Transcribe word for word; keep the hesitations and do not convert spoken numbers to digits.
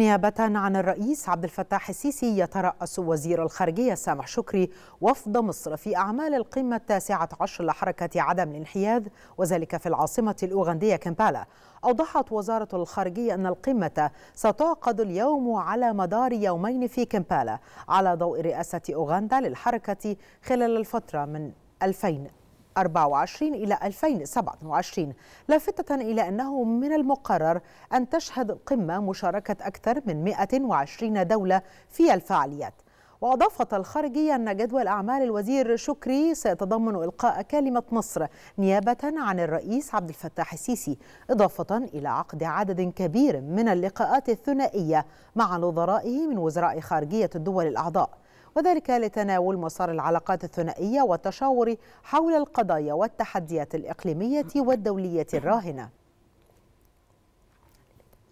نيابة عن الرئيس عبد الفتاح السيسي يترأس وزير الخارجية سامح شكري وفد مصر في أعمال القمة التاسعة عشر لحركة عدم الانحياز وذلك في العاصمة الأوغندية كمبالا. أوضحت وزارة الخارجية أن القمة ستعقد اليوم على مدار يومين في كمبالا على ضوء رئاسة أوغندا للحركة خلال الفترة من ألفين وأربعة وعشرين إلى ألفين وسبعة وعشرين، لافتة إلى أنه من المقرر أن تشهد القمة مشاركة أكثر من مئة وعشرين دولة في الفعاليات. وأضافت الخارجية أن جدول أعمال الوزير شكري سيتضمن إلقاء كلمة مصر نيابة عن الرئيس عبد الفتاح السيسي، إضافة إلى عقد عدد كبير من اللقاءات الثنائية مع نظرائه من وزراء خارجية الدول الأعضاء، وذلك لتناول مسار العلاقات الثنائية والتشاور حول القضايا والتحديات الإقليمية والدولية الراهنة.